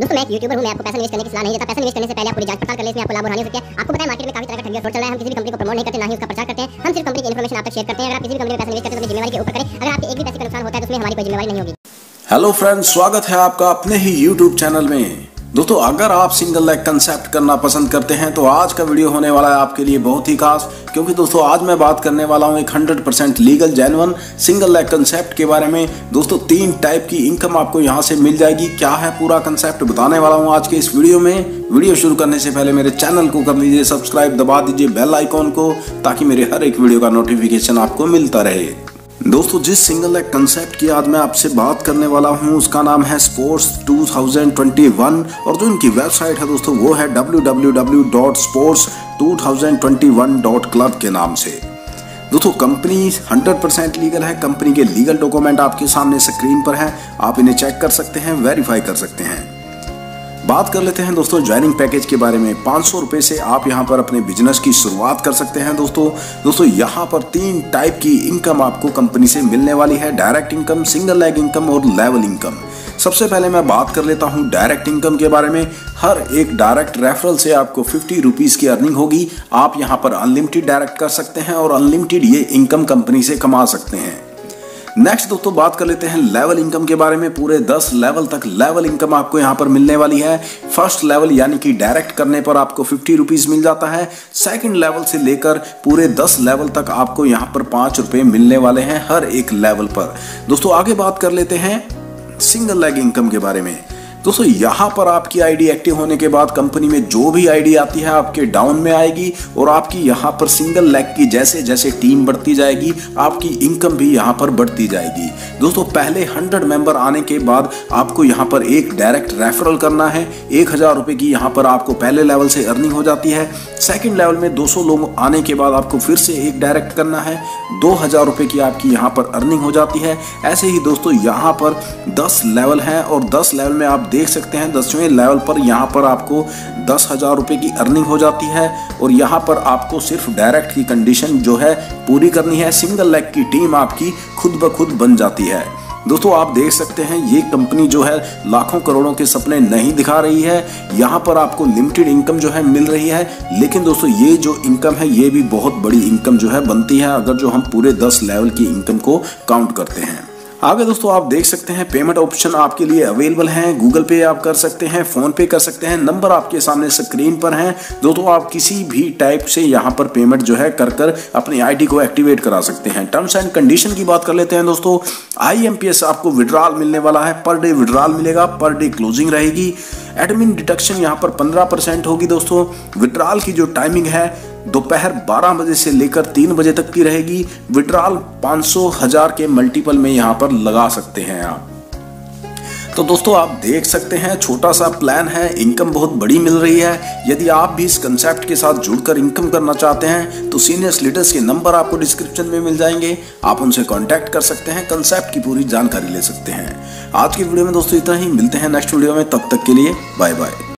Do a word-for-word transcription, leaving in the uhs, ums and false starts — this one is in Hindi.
दोस्तों मैं एक यूट्यूबर हूं, मैं आपको पैसा निवेश करने की सलाह नहीं देता। पैसा निवेश करने से पहले आपको जांच पड़ताल कर ले, इसमें आपको लाभ और हानि हो सकती है। आपको पता है मार्केट में काफी तरह का ठगी और फ्रॉड चल रहा है। हम किसी भी कंपनी को प्रमोट नहीं करते, ना ही उसका प्रचार करते हैं। हम सिर्फ कंपनी की इन्फॉर्मेशन आप तक शेयर करते हैं। अगर आप किसी भी कंपनी में पैसा निवेश करते हैं तो जिम्मेदारी के ऊपर करें। अगर आपके एक भी पैसे का नुकसान होता है तो उसमें हमारी कोई जिम्मेदारी नहीं होगी। हेलो फ्रेंड्स, स्वागत है आपका अपने ही यूट्यूब चैनल में। दोस्तों अगर आप सिंगल लेग कंसेप्ट करना पसंद करते हैं तो आज का वीडियो होने वाला है आपके लिए बहुत ही खास, क्योंकि दोस्तों आज मैं बात करने वाला हूं एक hundred percent legal genuine single leg concept के बारे में। दोस्तों तीन टाइप की इनकम आपको यहां से मिल जाएगी। क्या है पूरा कंसेप्ट बताने वाला हूं आज के इस वीडियो में। वीडियो शुरू करने से पहले मेरे चैनल को कर लीजिए सब्सक्राइब, दबा दीजिए बेल आइकॉन को, ताकि मेरे हर एक वीडियो का नोटिफिकेशन आपको मिलता रहे। दोस्तों जिस सिंगल लेग कंसेप्ट की आज मैं आपसे बात करने वाला हूं उसका नाम है sports two thousand twenty one और जो इनकी वेबसाइट है दोस्तों वो है W W W dot sports two thousand twenty one dot club के नाम से। दोस्तों कंपनी हंड्रेड परसेंट लीगल है। कंपनी के लीगल डॉक्यूमेंट आपके सामने स्क्रीन पर है, आप इन्हें चेक कर सकते हैं, वेरीफाई कर सकते हैं। बात कर लेते हैं दोस्तों ज्वाइनिंग पैकेज के बारे में। पाँच सौ रुपये से आप यहाँ पर अपने बिजनेस की शुरुआत कर सकते हैं। दोस्तों दोस्तों यहाँ पर तीन टाइप की इनकम आपको कंपनी से मिलने वाली है, direct income, single leg income और लेवल इनकम। सबसे पहले मैं बात कर लेता हूँ डायरेक्ट इनकम के बारे में। हर एक डायरेक्ट रेफरल से आपको फिफ्टी रुपीज़ की अर्निंग होगी। आप यहाँ पर अनलिमिटेड डायरेक्ट कर सकते हैं और अनलिमिटेड ये इनकम कंपनी से कमा सकते हैं। नेक्स्ट दोस्तों बात कर लेते हैं लेवल इनकम के बारे में। पूरे दस लेवल तक लेवल इनकम आपको यहाँ पर मिलने वाली है। फर्स्ट लेवल यानी कि डायरेक्ट करने पर आपको फिफ्टी रुपीज़ मिल जाता है। सेकंड लेवल से लेकर पूरे दस लेवल तक आपको यहाँ पर पाँच रुपये मिलने वाले हैं हर एक लेवल पर। दोस्तों आगे बात कर लेते हैं सिंगल लेग इनकम के बारे में। दोस्तों यहाँ पर आपकी आईडी एक्टिव होने के बाद कंपनी में जो भी आईडी आती है आपके डाउन में आएगी और आपकी यहाँ पर सिंगल लेग की जैसे जैसे टीम बढ़ती जाएगी आपकी इनकम भी यहाँ पर बढ़ती जाएगी। दोस्तों पहले हंड्रेड मेंबर आने के बाद आपको यहाँ पर एक डायरेक्ट रेफरल करना है। एक हज़ार रुपये की यहाँ पर आपको पहले लेवल से अर्निंग हो जाती है। सेकेंड लेवल में दो सौ लोग आने के बाद आपको फिर से एक डायरेक्ट करना है, दो हज़ार रुपये की आपकी यहाँ पर अर्निंग हो जाती है। ऐसे ही दोस्तों यहाँ पर दस लेवल हैं और दस लेवल में आप देख सकते हैं दसवें लेवल पर यहाँ पर आपको दस हज़ार रुपये की अर्निंग हो जाती है और यहाँ पर आपको सिर्फ डायरेक्ट की कंडीशन जो है पूरी करनी है। सिंगल लेग की टीम आपकी खुद ब खुद बन जाती है। दोस्तों आप देख सकते हैं ये कंपनी जो है लाखों करोड़ों के सपने नहीं दिखा रही है। यहाँ पर आपको लिमिटेड इनकम जो है मिल रही है, लेकिन दोस्तों ये जो इनकम है ये भी बहुत बड़ी इनकम जो है बनती है अगर जो हम पूरे दस लेवल की इनकम को काउंट करते हैं। आगे दोस्तों आप देख सकते हैं पेमेंट ऑप्शन आपके लिए अवेलेबल हैं। गूगल पे आप कर सकते हैं, फ़ोन पे कर सकते हैं, नंबर आपके सामने स्क्रीन पर हैं। दोस्तों आप किसी भी टाइप से यहाँ पर पेमेंट जो है कर कर अपनी आईडी को एक्टिवेट करा सकते हैं। टर्म्स एंड कंडीशन की बात कर लेते हैं दोस्तों। आईएमपीएस आपको विड्रॉल मिलने वाला है, पर डे विड्रॉल मिलेगा, पर डे क्लोजिंग रहेगी। एडमिन डिडक्शन यहाँ पर पंद्रह परसेंट होगी। दोस्तों विड्रॉल की जो टाइमिंग है दोपहर बारह बजे से लेकर तीन बजे तक की रहेगी। विड्रॉल पाँच सौ हज़ार के मल्टीपल में यहाँ पर लगा सकते हैं आप। तो दोस्तों आप देख सकते हैं छोटा सा प्लान है, इनकम बहुत बड़ी मिल रही है। यदि आप भी इस कंसेप्ट के साथ जुड़कर इनकम करना चाहते हैं तो सीनियर लीडर्स के नंबर आपको डिस्क्रिप्शन में मिल जाएंगे, आप उनसे कांटेक्ट कर सकते हैं, कंसेप्ट की पूरी जानकारी ले सकते हैं। आज की वीडियो में दोस्तों इतना ही, मिलते हैं नेक्स्ट वीडियो में, तब तक के लिए बाय बाय।